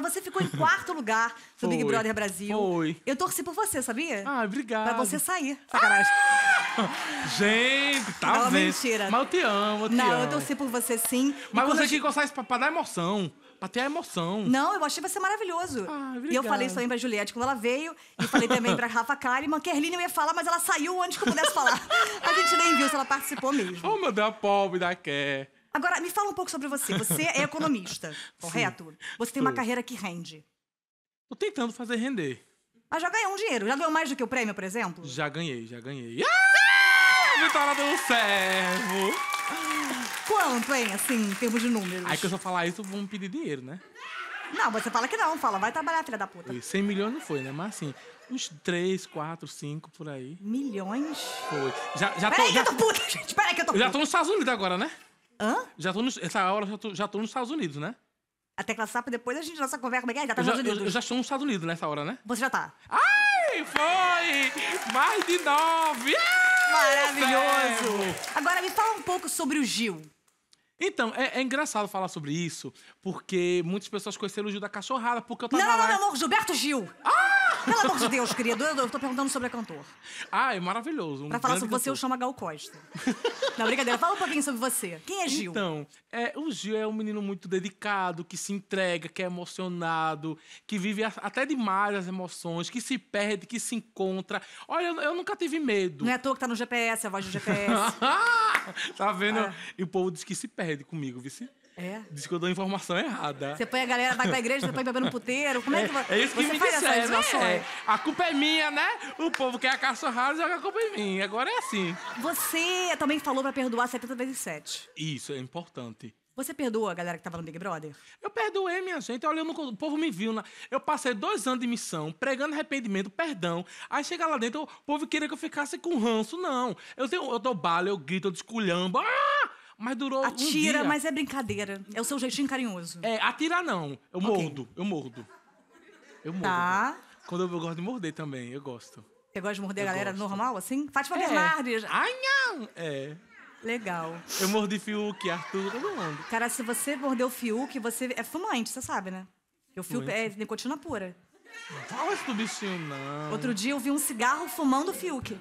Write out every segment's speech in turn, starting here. Massafera, você ficou em quarto lugar do Big Brother Brasil. Foi. Eu torci por você, sabia? Ah, obrigado. Pra você sair. Sacanagem. Gente, talvez. Não, mentira. Mas eu te amo, eu te amo. Não, eu torci por você sim. Mas você tinha que gostar disso pra dar emoção. Pra ter a emoção. Não, eu achei você maravilhoso. Ah, obrigado. E eu falei isso também pra Juliette quando ela veio. E falei também pra Rafa Kari. Kerlin eu ia falar, mas ela saiu antes que eu pudesse falar. A gente nem viu se ela participou mesmo. Oh, meu Deus, a pobre da Kerlin. Agora, me fala um pouco sobre você. Você é economista, correto? Sim. Você tem uma carreira que rende. Tô tentando fazer render. Ah, já ganhou um dinheiro. Já ganhou mais do que o prêmio, por exemplo? Já ganhei, já ganhei. Ah! Vitória do servo! Quanto, hein, assim, em termos de números? Aí que eu só falar isso, vão pedir dinheiro, né? Não, você fala que não. Fala, vai trabalhar, filha da puta. E 100 milhões não foi, né? Mas assim, uns 3, 4, 5, por aí. Milhões? Foi. Peraí que eu tô puta, gente. Peraí que eu tô puta. Eu já tô nos Estados Unidos agora, né? Hã? Já tô nos... Essa hora eu já tô nos Estados Unidos, né? A tecla SAP, depois a gente, nossa conversa, como é que é? Já tá nos Estados Unidos. Eu já estou nos Estados Unidos nessa hora, né? Você já tá. Ai, foi! Mais de 9! Maravilhoso! Agora, me fala um pouco sobre o Gil. Então, é engraçado falar sobre isso, porque muitas pessoas conheceram o Gil da cachorrada, porque eu tava lá... Não, amor, Gilberto Gil! Ah! Pelo amor de Deus, querido, eu tô perguntando sobre a cantor. Ah, é maravilhoso. Pra falar sobre você, eu chamo a Gal Costa. Não, brincadeira, fala um pouquinho sobre você. Quem é Gil? Então, o Gil é um menino muito dedicado, que se entrega, que é emocionado, que vive até demais as emoções, que se perde, que se encontra. Olha, eu nunca tive medo. Não é à toa que tá no GPS, a voz do GPS. Tá vendo? Ah. E o povo diz que se perde comigo, viu? É. Diz que eu dou informação errada. Você põe a galera, vai pra igreja, você põe bebendo no puteiro. Como é que vai? É isso que você me disseram. A culpa é minha, né? O povo quer a cachorrada, joga a culpa em mim. Agora é assim. Você também falou pra perdoar 70 vezes 7. Isso, é importante. Você perdoa a galera que tava no Big Brother? Eu perdoei, minha gente. Olha, o povo me viu. Eu passei 2 anos de missão, pregando arrependimento, perdão. Aí chega lá dentro, o povo queria que eu ficasse com ranço. Não. Eu dou bala, eu grito, eu desculhambo. Ah! Mas durou um dia. Atira, mas é brincadeira. É o seu jeitinho carinhoso. É, atirar não. Eu mordo, eu mordo. Eu mordo. Tá. Quando eu gosto de morder também, eu gosto. Você gosta de morder a galera normal, assim? Fátima Bernardes. Ai, não! É. Legal. Eu mordi Fiuk, Arthur, todo mundo. Cara, se você mordeu o Fiuk, você é fumante, você sabe, né? O Fiuk é nicotina pura. Não fala isso do bichinho, não. Outro dia eu vi um cigarro fumando o Fiuk.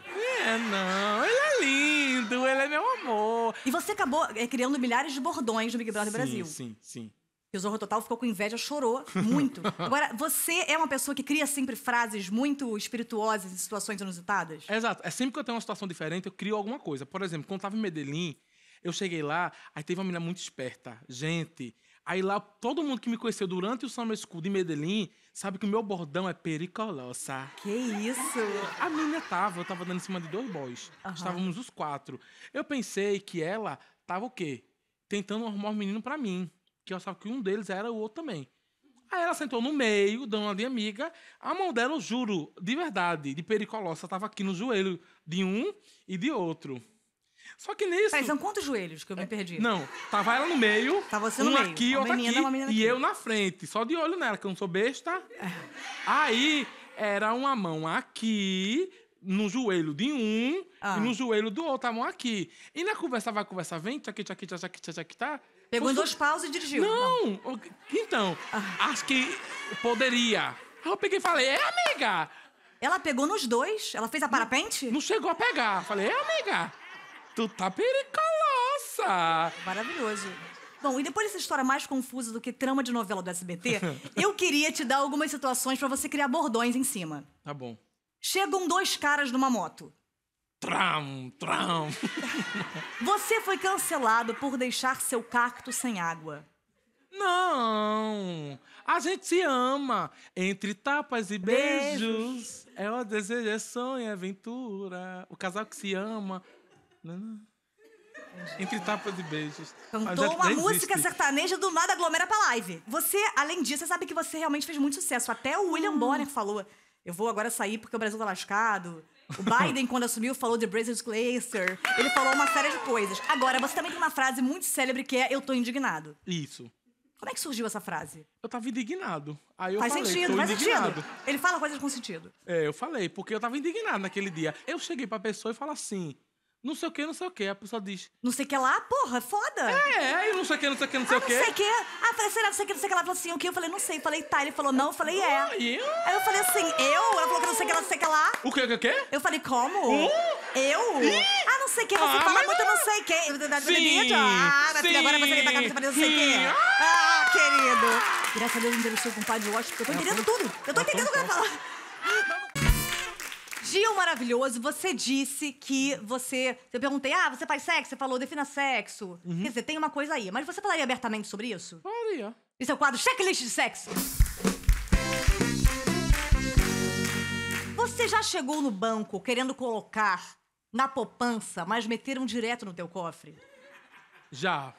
É, não. Ele é lindo, ele é meu amor. E você acabou criando milhares de bordões no Big Brother Brasil. Sim, sim. E o Zorro Total ficou com inveja, chorou muito. Agora, você é uma pessoa que cria sempre frases muito espirituosas em situações inusitadas? Exato. É sempre que eu tenho uma situação diferente, eu crio alguma coisa. Por exemplo, quando eu tava em Medellín, eu cheguei lá, aí teve uma menina muito esperta. Gente... Aí lá, todo mundo que me conheceu durante o Summer School de Medellín sabe que o meu bordão é pericolosa. Que isso? A menina eu tava dando em cima de 2 boys. Uhum. Estávamos os 4. Eu pensei que ela tava o quê? Tentando arrumar um menino pra mim. Que eu sabia que um deles era o outro também. Aí ela sentou no meio, dando uma de amiga. A mão dela, eu juro, de verdade, de pericolosa, tava aqui no joelho de um e de outro. Só que nisso... Peraí, são quantos joelhos que eu me perdi? Não, tava ela no meio, tava você no meio. Aqui, outra aqui, e eu na frente. Só de olho nela, que eu não sou besta. Aí, era uma mão aqui, no joelho de um, e no joelho do outro, a mão aqui. E na conversa, vai conversar, vem, tchaki, tchaki, tchaki, tchaki, tá? Pegou em 2 paus e dirigiu. Não! Então, acho que poderia. Aí eu peguei e falei, amiga! Ela pegou nos 2? Ela fez a parapente? Não chegou a pegar. Falei, amiga! Tu tá pericolosa! Maravilhoso. Bom, e depois dessa história mais confusa do que trama de novela do SBT, eu queria te dar algumas situações pra você criar bordões em cima. Tá bom. Chegam 2 caras numa moto. Tram, tram. Você foi cancelado por deixar seu cacto sem água. Não! A gente se ama. Entre tapas e beijos. É o desejo, é sonho, é aventura. O casal que se ama... Não, não. Entre tapas e beijos. Cantou uma música sertaneja do nada aglomera pra live. Você, além disso, você sabe que você realmente fez muito sucesso. Até o William Bonner falou, eu vou agora sair porque o Brasil tá lascado. O Biden, quando assumiu, falou The Brasil's Glacier. Ele falou uma série de coisas. Agora, você também tem uma frase muito célebre que é eu tô indignado. Isso. Como é que surgiu essa frase? Eu tava indignado. Aí eu falei, sentido, faz indignado. Sentido. Ele fala coisas com sentido. É, eu falei, porque eu tava indignado naquele dia. Eu cheguei pra pessoa e falo assim... não sei o que, não sei o que. A pessoa diz... Não sei o que lá, porra, foda. É, eu não sei o que, não sei o que, não sei o que. Não sei o que. Ah, falei, será, não sei o que, não sei o que lá. Ela falou assim, o que? Eu falei, não sei. Falei, tá. Ele falou, não. Eu falei, é. Aí eu falei assim, eu? Ela falou que não sei o que lá, não sei o que lá. O que, o que? Eu falei, como? Eu? Ah, não sei o que. Você fala muito não sei o que. Sim. Ah, minha filha, agora você que tá com a cabeça, não sei o que. Ah, querido. Graças a Deus, não entrevistou com o pai de Washington, porque eu tô entendendo tudo. Eu tô entendendo o que ela fala. Gil maravilhoso, você disse que você... Eu perguntei, ah, você faz sexo? Você falou, defina sexo. Uhum. Quer dizer, tem uma coisa aí. Mas você falaria abertamente sobre isso? Falaria. Esse é o quadro Checklist de Sexo. Você já chegou no banco querendo colocar na poupança, mas meteram direto no teu cofre? Já.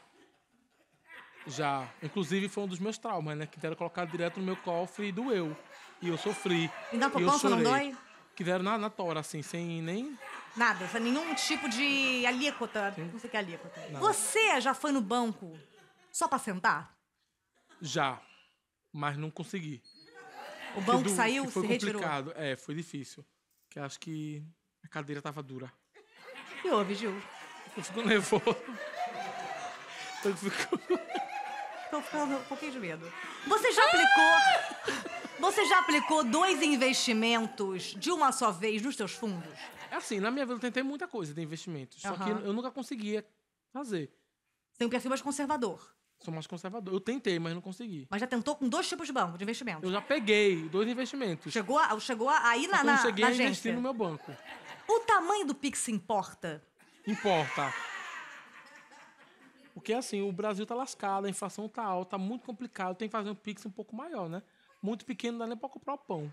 Já. Inclusive, foi um dos meus traumas, né? Que deram colocar direto no meu cofre e doeu. E eu sofri. E na poupança não dói? Que deram na tora, assim, sem nem... Nada, sem nenhum tipo de alíquota. Sim. Não sei o que é alíquota. Nada. Você já foi no banco só pra sentar? Já, mas não consegui. O banco saiu, se retirou? Foi complicado, é, foi difícil. Porque acho que a cadeira tava dura. O que houve, Gil? Eu fico nervoso. Eu fico... Tô ficando um pouquinho de medo. Você já aplicou... Você já aplicou 2 investimentos de uma só vez nos seus fundos? É assim, na minha vida eu tentei muita coisa de investimentos, só que eu nunca conseguia fazer. Você tem um perfil mais conservador? Sou mais conservador. Eu tentei, mas não consegui. Mas já tentou com 2 tipos de banco de investimento? Eu já peguei 2 investimentos. Chegou aí na agência? Eu cheguei a investir no meu banco. O tamanho do Pix importa? Importa. Porque assim, o Brasil tá lascado, a inflação tá alta, tá muito complicado, tem que fazer um Pix um pouco maior, né? Muito pequeno, não dá nem pra comprar o pão.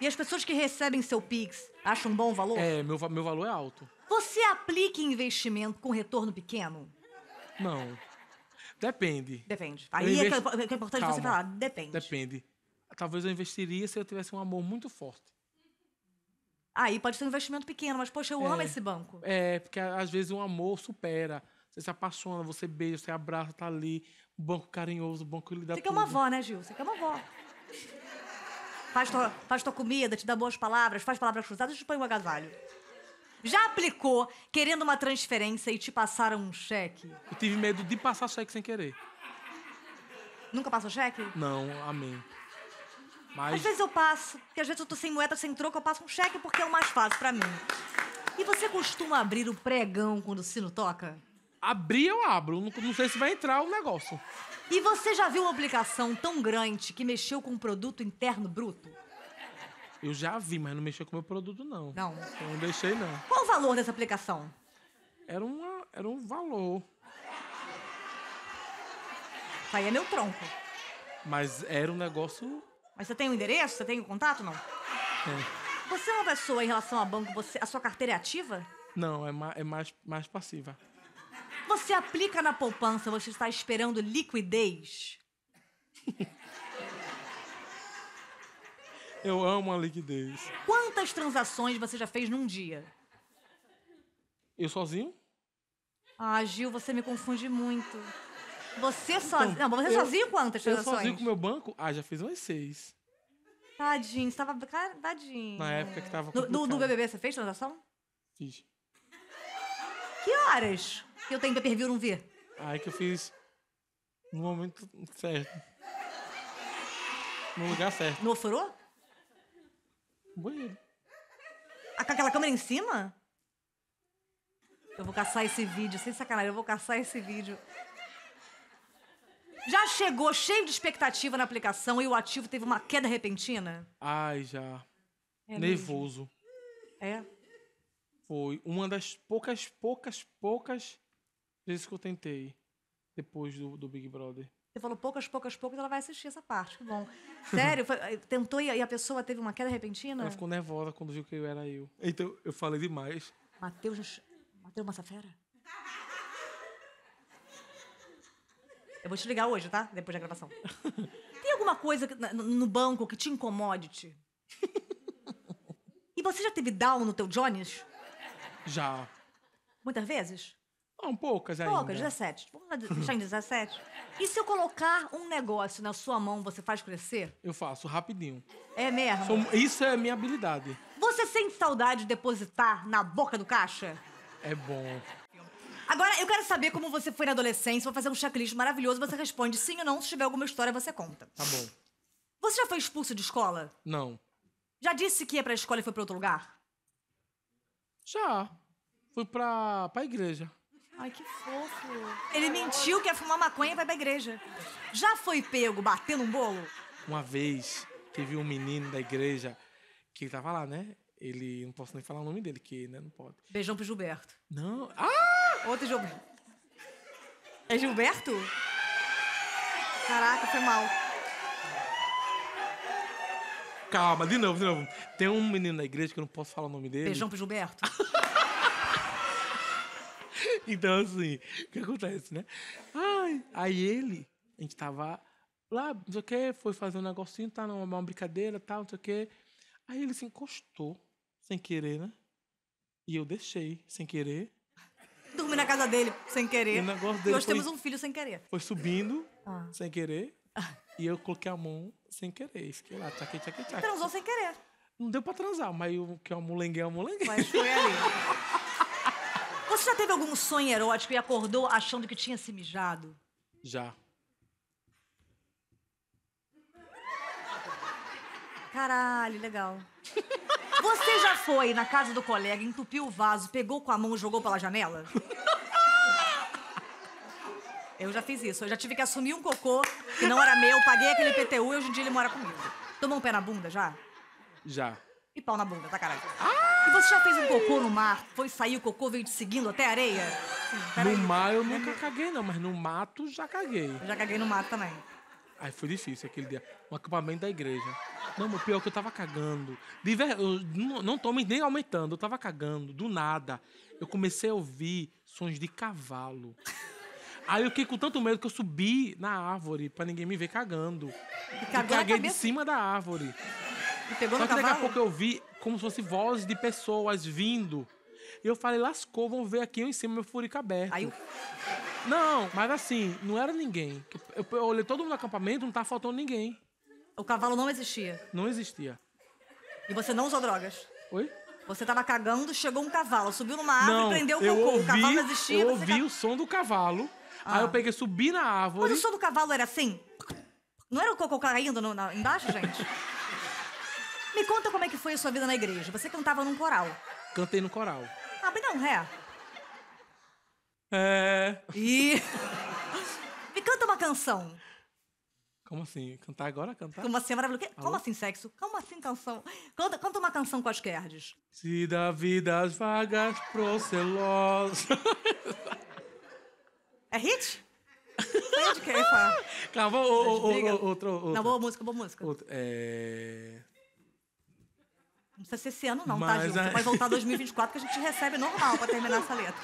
E as pessoas que recebem seu Pix acham um bom valor? É, meu valor é alto. Você aplica em investimento com retorno pequeno? Não. Depende. Depende. Aí é importante você falar, depende. Depende. Talvez eu investiria se eu tivesse um amor muito forte. Aí pode ser um investimento pequeno, mas poxa, eu amo esse banco. É, porque às vezes um amor supera. Você se apaixona, você beija, você abraça, tá ali. Um banco carinhoso, um banco lhe dá tudo. Você quer uma avó, né, Gil? Você quer uma avó. Faz tua comida, te dá boas palavras, faz palavras cruzadas e te põe um agasalho. Já aplicou querendo uma transferência e te passaram um cheque? Eu tive medo de passar cheque sem querer. Nunca passou cheque? Não, amém. Mas... Às vezes eu passo, porque às vezes eu tô sem moeda, sem troco, eu passo um cheque porque é o mais fácil pra mim. E você costuma abrir o pregão quando o sino toca? Abrir eu abro, não sei se vai entrar o negócio. E você já viu uma aplicação tão grande que mexeu com o produto interno bruto? Eu já vi, mas não mexeu com o meu produto, não. Não? Eu não deixei, não. Qual o valor dessa aplicação? Era um valor. Isso aí é meu tronco. Mas era um negócio... Mas você tem o endereço? Você tem o contato, não? É. Você é uma pessoa em relação a banco, a sua carteira é ativa? Não, é mais passiva. Você aplica na poupança, você está esperando liquidez? Eu amo a liquidez. Quantas transações você já fez num dia? Eu sozinho? Ah, Gil, você me confunde muito. Você sozinho... Não, você sozinho quantas transações? Eu sozinho com o meu banco? Ah, já fiz umas 6. Tadinho, você tava... Tadinho. Na época que tava... No BBB você fez transação? Fiz. Que horas? Que eu tenho pra pervir, não ver. Ah, é que eu fiz no momento certo. No lugar certo. No ofurô? Banheiro. Com aquela câmera em cima? Eu vou caçar esse vídeo, sem sacanagem, eu vou caçar esse vídeo. Já chegou cheio de expectativa na aplicação e o ativo teve uma queda repentina? Ai, já. É nervoso. Mesmo. É? Foi uma das poucas vezes que eu tentei, depois do Big Brother. Você falou poucas, ela vai assistir essa parte, que bom. Sério? Tentou e a pessoa teve uma queda repentina? Ela ficou nervosa quando viu que eu era eu. Então, eu falei demais. Mateus Massafera? Eu vou te ligar hoje, tá? Depois da gravação. Tem alguma coisa no banco que te incomode? E você já teve down no teu Jones? Já. Muitas vezes? Não, poucas ainda. Poucas, 17. Vamos deixar em 17. E se eu colocar um negócio na sua mão, você faz crescer? Eu faço, rapidinho. É mesmo? Isso é minha habilidade. Você sente saudade de depositar na boca do caixa? É bom. Agora, eu quero saber como você foi na adolescência. Vou fazer um checklist maravilhoso. Você responde sim ou não. Se tiver alguma história, você conta. Tá bom. Você já foi expulso de escola? Não. Já disse que ia pra escola e foi pra outro lugar? Já. Fui pra igreja. Ai, que fofo. Ele mentiu que ia fumar maconha e vai pra igreja. Já foi pego batendo um bolo? Uma vez, teve um menino da igreja que tava lá, né? Ele... Não posso nem falar o nome dele, que né, não pode. Beijão pro Gilberto. Não. Ah! Outro Gilberto. É Gilberto? Caraca, foi mal. Calma, de novo. Tem um menino da igreja que eu não posso falar o nome dele. Beijão pro Gilberto. Então, assim, o que acontece, né? Ai, aí ele, a gente tava lá, não sei o quê, foi fazer um negocinho, tá numa brincadeira e tal, não sei o quê. Aí ele se encostou, sem querer, né? E eu deixei, sem querer. Dormi na casa dele, sem querer. E o negócio dele e hoje foi... temos um filho sem querer. Foi subindo, sem querer. E eu coloquei a mão sem querer. Fiquei lá, tchaque. Transou sem querer. Não deu pra transar, mas o que eu amolenguei. Mas foi ali. Você já teve algum sonho erótico e acordou achando que tinha se mijado? Já. Caralho, legal. Você já foi na casa do colega, entupiu o vaso, pegou com a mão e jogou pela janela? Eu já fiz isso. Eu já tive que assumir um cocô que não era meu, paguei aquele IPTU e hoje em dia ele mora comigo. Tomou um pé na bunda já? Já. E pau na bunda, tá caralho? E você já fez um cocô no mar? Foi sair, o cocô veio te seguindo até a areia? No mar eu nunca caguei, não, mas no mato já caguei. Eu já caguei no mato também. Aí foi difícil aquele dia. Um acampamento da igreja. Não, mas pior que eu tava cagando. Eu não tô nem aumentando, eu tava cagando, do nada. Eu comecei a ouvir sons de cavalo. Aí eu fiquei com tanto medo que eu subi na árvore pra ninguém me ver cagando. E caguei de cima da árvore. E pegou no cavalo? Só que daqui a pouco eu vi como se fosse vozes de pessoas vindo. E eu falei, lascou, vão ver aqui em cima meu furico aberto. Aí eu... Não, mas assim, não era ninguém. Eu olhei todo mundo no acampamento, não tava faltando ninguém. O cavalo não existia? Não existia. E você não usou drogas? Oi? Você tava cagando, chegou um cavalo, subiu numa árvore, não, prendeu o cocô. O cavalo não existia. Eu ouvi o som do cavalo. Aí eu peguei, subi na árvore... Mas o som do cavalo era assim? Não era o cocô caindo embaixo, gente? Me conta como é que foi a sua vida na igreja. Você cantava num coral. Cantei no coral. Ah, mas não, ré. É... E... Me canta uma canção. Como assim? Cantar agora? Cantar? Como assim? Maravilhoso. Como assim sexo? Como assim canção? Canta uma canção com as Kerdes. Se da vida as vagas procelosas... É hit? Não de quem, pá. Calma, outra. Não, boa música. Outra, é... Não precisa ser esse ano, não, tá, Gil? Você vai voltar 2024 que a gente recebe normal pra terminar essa letra.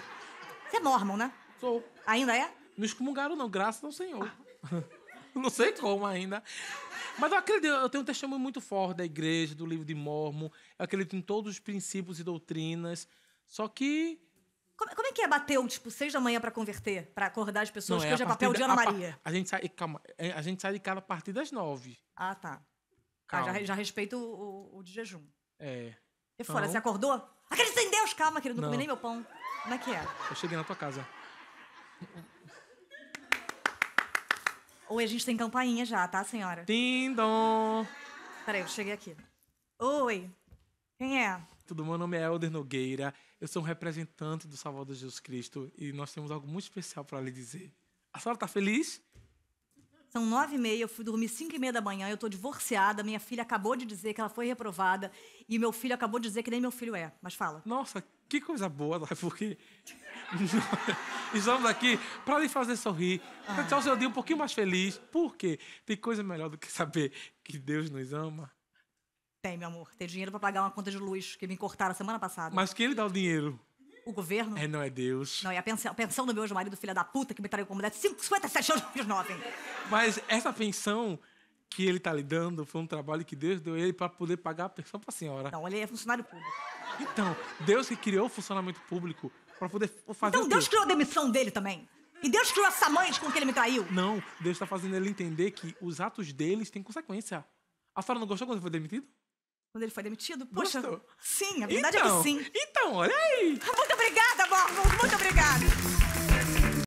Você é mormon, né? Sou. Ainda é? Não excomungaram, não, graças ao Senhor. Não sei como ainda. Mas eu acredito, eu tenho um testemunho muito forte da igreja, do livro de Mormon. Eu acredito em todos os princípios e doutrinas. Só que... Como é que é bateu, tipo, 6 da manhã pra converter? Pra acordar as pessoas? Não, que hoje é papel de Ana Maria. A gente sai de casa a partir das 9. Ah, tá. Calma. Já respeito o de jejum. É. E fora, então... Você acordou? Acredita em Deus! Calma, querido, não comi nem meu pão. Como é que é? Eu cheguei na tua casa. Oi, a gente tem campainha já, tá, senhora? Tindom! Peraí, eu cheguei aqui. Oi, quem é? Tudo bom? Meu nome é Helder Nogueira. Eu sou um representante do Salvador Jesus Cristo e nós temos algo muito especial para lhe dizer. A senhora tá feliz? São 9h30, eu fui dormir 5h30 da manhã, eu tô divorciada, minha filha acabou de dizer que ela foi reprovada e meu filho acabou de dizer que nem meu filho é. Mas fala. Nossa, que coisa boa, porque... Estamos aqui para lhe fazer sorrir, para deixar o seu dia um pouquinho mais feliz. Por quê? Tem coisa melhor do que saber que Deus nos ama. Tem, meu amor. Tem dinheiro pra pagar uma conta de luz que me cortaram semana passada. Mas quem lhe dá o dinheiro? O governo? É, não é Deus. Não, é a pensão do meu ex-marido, filha da puta, que me traiu com a mulher de 57 anos de jovem. Mas essa pensão que ele tá lhe dando foi um trabalho que Deus deu ele pra poder pagar a pensão pra senhora. Não, ele é funcionário público. Então, Deus que criou o funcionamento público pra poder fazer então, Deus criou a demissão dele também. E Deus criou essa mãe com que ele me traiu. Não, Deus tá fazendo ele entender que os atos deles têm consequência. A senhora não gostou quando ele foi demitido? quando ele foi demitido. Poxa, gostou? Sim, a verdade então, é que sim. Então, olha aí. Muito obrigada, Borba, muito obrigada.